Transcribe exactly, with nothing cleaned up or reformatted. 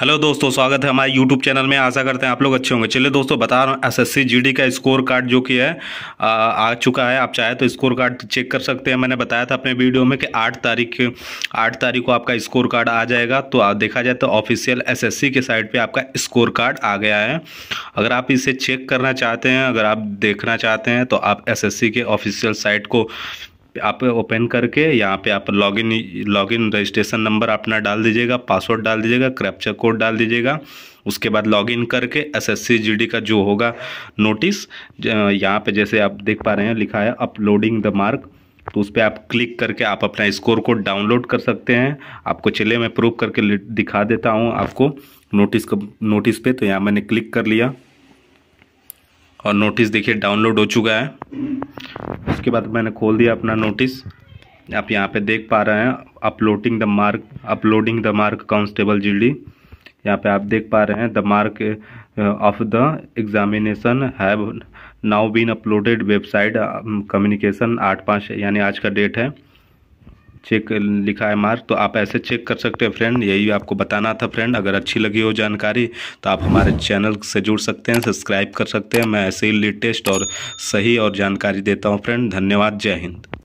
Hello दोस्तों, स्वागत है हमारे यूट्यूब चैनल में। आशा करते हैं आप लोग अच्छे होंगे। चलिए दोस्तों, बता रहा हूँ एसएससी जीडी का स्कोर कार्ड जो कि है आ, आ चुका है। आप चाहे तो स्कोर कार्ड चेक कर सकते हैं। मैंने बताया था अपने वीडियो में कि आठ तारीख आठ तारीख को आपका स्कोर कार्ड आ जाएगा। तो आ, देखा जाए तो ऑफिशियल एसएससी के साइट पर आपका स्कोर कार्ड आ गया है। अगर आप इसे चेक करना चाहते हैं, अगर आप देखना चाहते हैं, तो आप एसएससी के ऑफिशियल साइट को आप ओपन करके यहाँ पे आप लॉगिन लॉगिन रजिस्ट्रेशन नंबर अपना डाल दीजिएगा, पासवर्ड डाल दीजिएगा, कैप्चा कोड डाल दीजिएगा। उसके बाद लॉगिन करके एसएससी जीडी का जो होगा नोटिस, यहाँ पे जैसे आप देख पा रहे हैं लिखा है अपलोडिंग द मार्क, तो उस पर आप क्लिक करके आप अपना स्कोर कोड डाउनलोड कर सकते हैं। आपको चलिए मैं प्रूफ करके दिखा देता हूँ आपको नोटिस नोटिस पे। तो यहाँ मैंने क्लिक कर लिया और नोटिस देखिए डाउनलोड हो चुका है। उसके बाद मैंने खोल दिया अपना नोटिस। आप यहाँ पे देख पा रहे हैं uploading the mark uploading the mark constable GD. यहाँ पे आप देख पा रहे हैं the mark of the examination have now been uploaded, website communication आठ पाँच, यानी आज का डेट है। चेक लिखा है मार्क, तो आप ऐसे चेक कर सकते हैं फ्रेंड। यही आपको बताना था फ्रेंड। अगर अच्छी लगी हो जानकारी तो आप हमारे चैनल से जुड़ सकते हैं, सब्सक्राइब कर सकते हैं। मैं ऐसे ही लेटेस्ट और सही और जानकारी देता हूं फ्रेंड। धन्यवाद, जय हिंद।